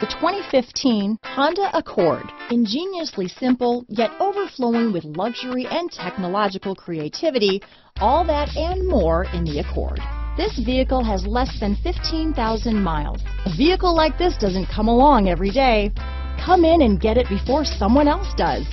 The 2015 Honda Accord. Ingeniously simple, yet overflowing with luxury and technological creativity, all that and more in the Accord. This vehicle has less than 15,000 miles. A vehicle like this doesn't come along every day. Come in and get it before someone else does.